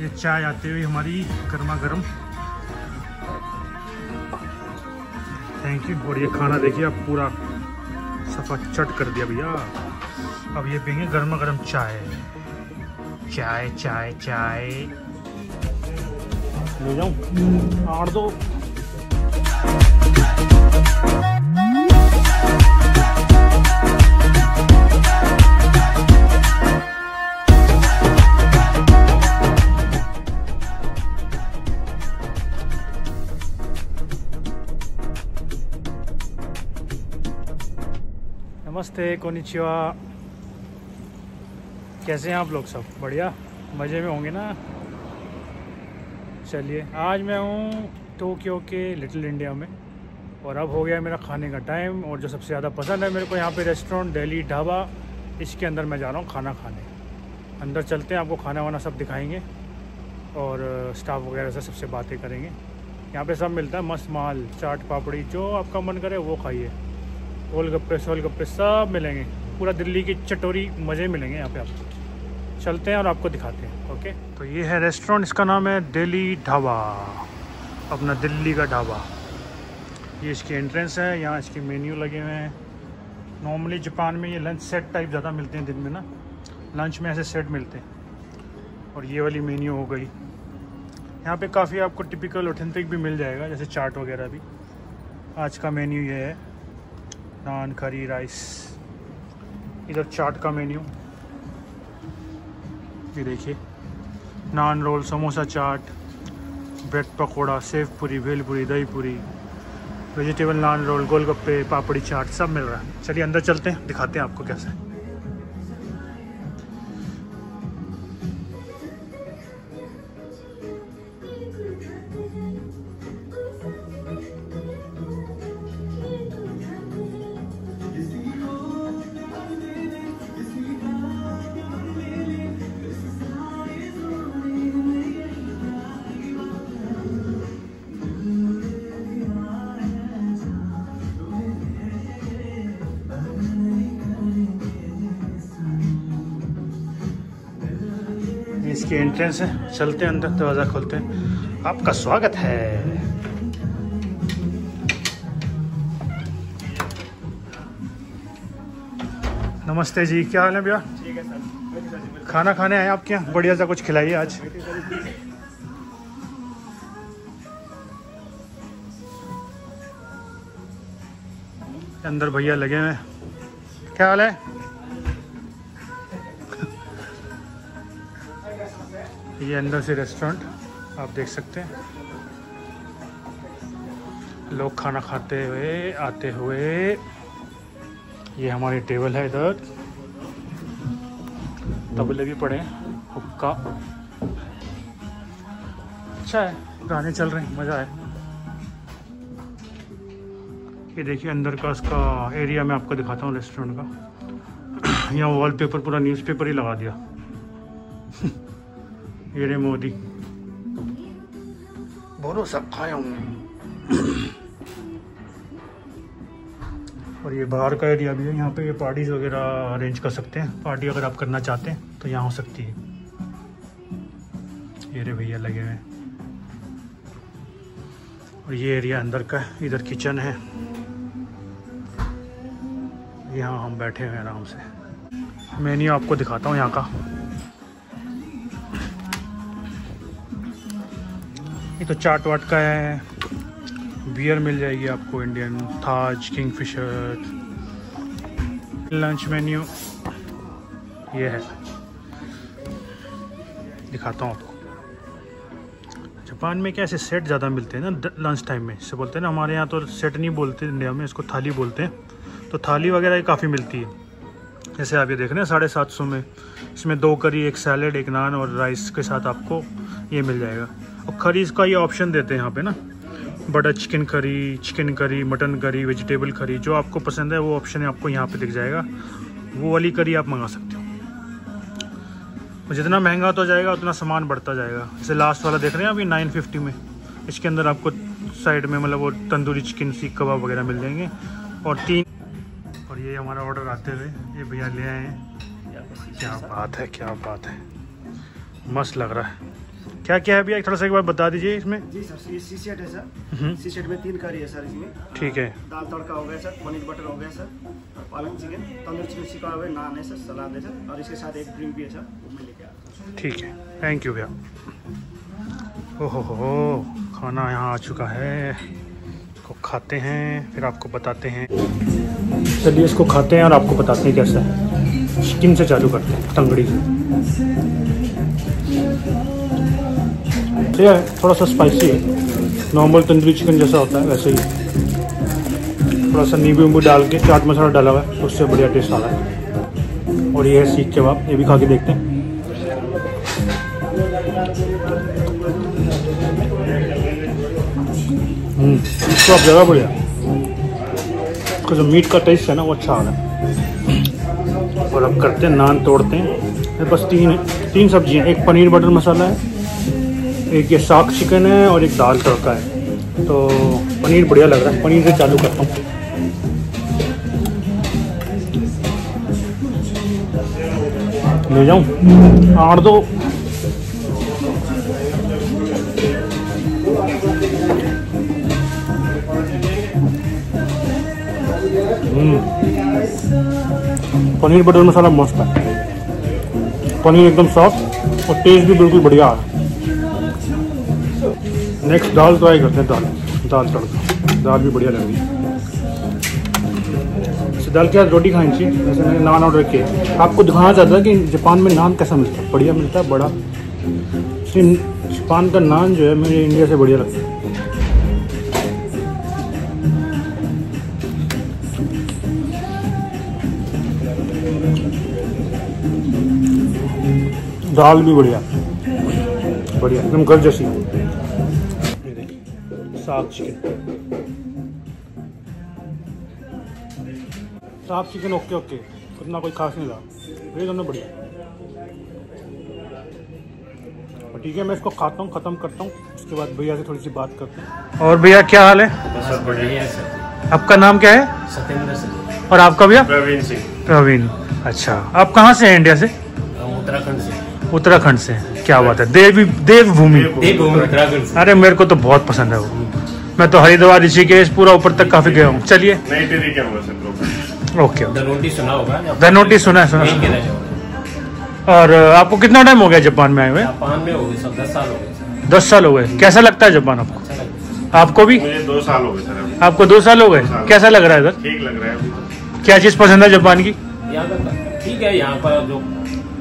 ये चाय आते हुए हमारी गर्मा गर्म। Thank you. और ये खाना देखिए आप पूरा सफा चट कर दिया भैया। अब ये पियेंगे गर्मा गर्म चाय। चाय चाय चाय ले जाऊँ और दो। नमस्ते, कोनिचिवा। कैसे हैं आप लोग? सब बढ़िया, मज़े में होंगे ना। चलिए, आज मैं हूँ टोक्यो के लिटिल इंडिया में और अब हो गया मेरा खाने का टाइम। और जो सबसे ज़्यादा पसंद है मेरे को यहाँ पे रेस्टोरेंट दिल्ली ढाबा, इसके अंदर मैं जा रहा हूँ खाना खाने। अंदर चलते हैं, आपको खाना वाना सब दिखाएंगे और स्टाफ वगैरह से सबसे बातें करेंगे। यहाँ पे सब मिलता है मस्त माल, चाट पापड़ी, जो आपका मन करे वो खाइए। गोलगप्पे सोल गप्पे सब मिलेंगे, पूरा दिल्ली की चटोरी मज़े मिलेंगे यहाँ पे आपको। चलते हैं और आपको दिखाते हैं। ओके, तो ये है रेस्टोरेंट, इसका नाम है दिल्ली ढाबा, अपना दिल्ली का ढाबा। ये इसकी एंट्रेंस है, यहाँ इसके मेन्यू लगे हुए हैं। नॉर्मली जापान में ये लंच सेट टाइप ज़्यादा मिलते हैं दिन में ना, लंच में ऐसे सेट मिलते हैं। और ये वाली मेन्यू हो गई। यहाँ पे काफ़ी आपको टिपिकल ऑथेंटिक भी मिल जाएगा, जैसे चाट वगैरह भी। आज का मेन्यू ये है, नान करी राइस। इधर चाट का मेन्यू ये देखिए, नान रोल, समोसा चाट, ब्रेड पकौड़ा, सेव पूरी, भेलपुरी, दही पूरी, वेजिटेबल नान रोल, गोलगप्पे, पापड़ी चाट सब मिल रहा है। चलिए अंदर चलते हैं, दिखाते हैं आपको कैसा है। इसकी एंट्रेंस है, चलते हैं अंदर, दरवाज़ा खोलते हैं। आपका स्वागत है। नमस्ते जी, क्या हाल है भैया? ठीक है सर। खाना खाने आए आपके यहाँ, बढ़िया सा कुछ खिलाइए आज। अंदर भैया लगे हुए। क्या हाल है? ये अंदर से रेस्टोरेंट आप देख सकते हैं, लोग खाना खाते हुए आते हुए। ये हमारी टेबल है, इधर तबले भी पड़े हैं, हुक्का। अच्छा है, गाने चल रहे हैं, मज़ा है। ये देखिए अंदर का इसका एरिया, मैं आपको दिखाता हूँ रेस्टोरेंट का। यहाँ वॉलपेपर पूरा न्यूज़पेपर ही लगा दिया। ये रे मोदी, बोलो सब खाए होंगे। और ये बाहर का एरिया भी है, यहाँ पे पार्टीज वगैरह अरेंज कर सकते हैं। पार्टी अगर आप करना चाहते हैं तो यहाँ हो सकती है। ये रे भैया लगे हुए हैं। और ये एरिया अंदर का, इधर किचन है, यहाँ हम बैठे हैं आराम से। मेन्यू आपको दिखाता हूँ यहाँ का। ये तो चाट वाट का है। बियर मिल जाएगी आपको, Indian, Taj, Kingfisher. Lunch menu ये है, दिखाता हूँ आपको। जापान में क्या ऐसे सेट ज़्यादा मिलते हैं ना लंच टाइम में, से बोलते हैं ना। हमारे यहाँ तो सेट नहीं बोलते इंडिया में, इसको थाली बोलते हैं। तो थाली वगैरह काफ़ी मिलती है। जैसे आप ये देख रहे हैं 750 में, इसमें 2 करी, 1 सैलेड, 1 नान और राइस के साथ आपको ये मिल जाएगा। और करी का ये ऑप्शन देते हैं यहाँ पे ना, butter chicken curry, mutton curry, vegetable curry, जो आपको पसंद है वो ऑप्शन आपको यहाँ पे दिख जाएगा। वो वाली करी आप मंगा सकते हो। जितना महंगा तो जाएगा उतना सामान बढ़ता जाएगा। जैसे लास्ट वाला देख रहे हैं अभी 950 में, इसके अंदर आपको साइड में मतलब वो तंदूरी चिकन, सीख कबाब वगैरह मिल जाएंगे। और ये हमारा ऑर्डर आते हुए ये भैया ले आए हैं। क्या बात है, क्या बात है, मस्त लग रहा है। क्या क्या है भैया, थोड़ा सा एक बार बता दीजिए इसमें। जी सर, ये सी सेट है सर, सी सेट में 3 करी है सर इसमें। ठीक है, दाल तड़का हो गया सर, पनीर बटर हो गया सर, और पालक चिकन तंदूरी चिकन सिका हुआ है, नान है सर, सलाद है सर, और इसके साथ एक ड्रिंक भी है सर, वो मैं लेके आया। ठीक है, थैंक यू भैया। ओहो हो, खाना यहाँ आ चुका है, इसको खाते हैं फिर आपको बताते हैं। चलिए इसको खाते हैं और आपको बताते हैं कैसा है। चिकन से चालू करते हैं, तंगड़ी से। यह थोड़ा सा स्पाइसी है, नॉर्मल तंदूरी चिकन जैसा होता है वैसे ही, थोड़ा सा नींबू वींबू डाल के चाट मसाला डाला हुआ है, उससे बढ़िया टेस्ट आ रहा है। और यह है सीख कबाब, ये भी खा के देखते हैं। इसको आप जगह बढ़िया, इसका जो मीट का टेस्ट है ना वो अच्छा आ रहा है। और अब करते हैं नान, तोड़ते हैं। बस 3 सब्जियाँ, एक पनीर बटर मसाला है, एक ये साग चिकन है और एक दाल तड़का है। तो पनीर बढ़िया लग रहा है, पनीर से चालू करता हूँ। ले जाऊँ और दो पनीर बटर मसाला मस्त है, पनीर एकदम सॉफ्ट और टेस्ट भी बिल्कुल बढ़िया है। नेक्स्ट दाल ट्राई करते हैं, दाल तड़का, दाल भी बढ़िया लग रही है। दाल के साथ रोटी खानी चाहिए। जैसे मैंने नान ऑर्डर किए, आपको दिखाना चाहता है कि जापान में नान कैसा मिलता है, बढ़िया मिलता है, बड़ा। जापान का नान जो है मेरे इंडिया से बढ़िया लगता है। दाल भी बढ़िया बढ़िया, एकदम घर जैसी। ये देखिए साफ चिकन, साफ चिकन ओके ओके, उतना कोई खास नहीं रहा, ये दोनों बढ़िया। ठीक है, मैं इसको खाता हूँ, ख़त्म करता हूँ, उसके बाद भैया से थोड़ी सी बात करता हूँ। और भैया क्या हाल है? सब बढ़िया है सर। आपका नाम क्या है? सतेंद्र सिंह। और आपका भैया? प्रवीण सिंह। प्रवीण, अच्छा। आप कहाँ से हैं? इंडिया से? उत्तराखंड से। उत्तराखंड से, क्या बात है। देवभूमि, उत्तराखंड। अरे मेरे को तो बहुत पसंद है वो, मैं तो हरिद्वार ऋषिकेश पूरा ऊपर तक काफी गया हूँ। चलिए, ओके। धनोटी सुना है, सुना। और आपको कितना टाइम हो गया जापान में आए हुए? जापान में हो गए सर 10 साल हो गए। 10 साल हो गए। कैसा लगता है जापान आपको? आपको भी? 2 साल हो गए। आपको 2 साल हो गए, कैसा लग रहा है इधर? ठीक लग रहा है। क्या चीज़ पसंद है जापान की? ठीक है, यहाँ पर जो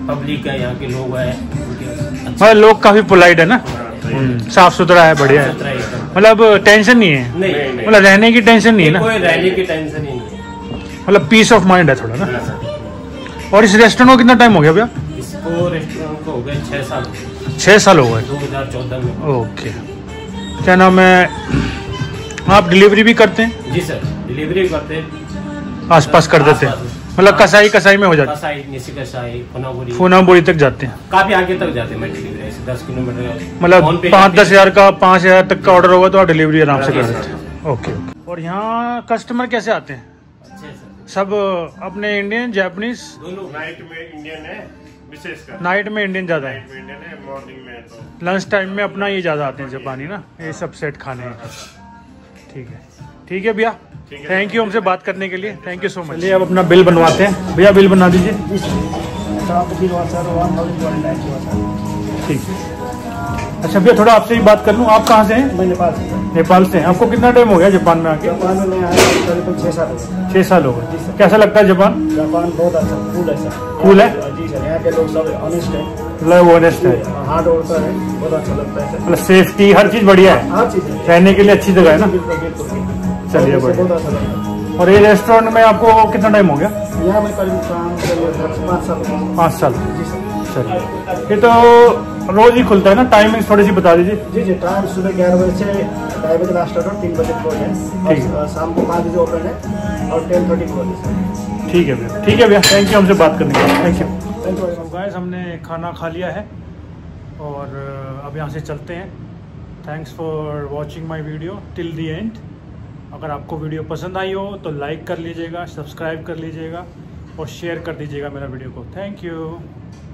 पब्लिक है, यहाँ के लोग है, मतलब लोग काफी पोलाइट है ना, साफ सुथरा है, बढ़िया है, मतलब टेंशन नहीं है, मतलब रहने की टेंशन नहीं है ना, रहने की टेंशन नहीं है, मतलब पीस ऑफ माइंड है थोड़ा ना। और इस रेस्टोरेंट को कितना टाइम हो गया भैया? इसको रेस्टोरेंट को हो गया 6 साल। 6 साल हो गए, 2014 में। ओके, क्या नाम है, आप डिलीवरी भी करते हैं? जी सर, डिलीवरी करते हैं, आस पास कर देते हैं, मतलब कसाई में हो जाते हैं, फुनाबोरी तक जाते हैं, काफी आगे तक जाते हैं, 10 किलोमीटर। मतलब 5-10 हज़ार का, 5,000 तक का ऑर्डर होगा तो आप डिलीवरी आराम से कर सकते हैं। ओके। और यहाँ कस्टमर कैसे आते हैं? अच्छे सर। सब अपने इंडियन, जापानीज दोनों। नाइट में इंडियन है, विशेषकर नाइट में इंडियन ज्यादा है, मॉर्निंग में, लंच टाइम में अपना ये ज्यादा आते हैं जापानी ना, ये सब सेट खाने। ठीक है, ठीक है भैया, थैंक यू हमसे बात करने के लिए, थैंक यू सो मच। चलिए अब अपना बिल बनवाते हैं। भैया बिल बना दीजिए। ठीक है, अच्छा भैया थोड़ा आपसे ही बात कर लूँ, आप कहाँ से हैं? मैं नेपाल से। नेपाल से हैं। आपको कितना टाइम हो गया जापान में आके? जापान में आया 6 साल। 6 साल हो गए। कैसा लगता है जापान? जापान बहुत अच्छा, कूल है सर। कूल है? जी सर, यहाँ के लोग सब ऑनेस्ट है, मतलब ऑनेस्ट है, हार्ड वर्कर है, बहुत अच्छा लगता है, मतलब सेफ्टी हर चीज़ बढ़िया है, रहने के लिए अच्छी जगह है ना। चलिए बढ़िया। और ये रेस्टोरेंट में आपको कितना टाइम हो गया? यहाँ मैं करीब 5 साल। 5 साल, चलिए। ये तो रोज ही खुलता है ना, टाइमिंग थोड़ी सी बता दीजिए। जी जी, टाइम सुबह 11 बजे से 2:30 बजे लास्ट ऑर्डर, 3 बजे खोल है, शाम को 5 बजे ओपन है, और 10:30 खोल है। ठीक है भैया, ठीक है भैया, थैंक यू हमसे बात करने के लिए, थैंक यू। तो गाइस हमने खाना खा लिया है और अब यहाँ से चलते हैं। Thanks for watching my video till the end. अगर आपको वीडियो पसंद आई हो तो लाइक कर लीजिएगा, सब्सक्राइब कर लीजिएगा और शेयर कर दीजिएगा मेरा वीडियो को। Thank you.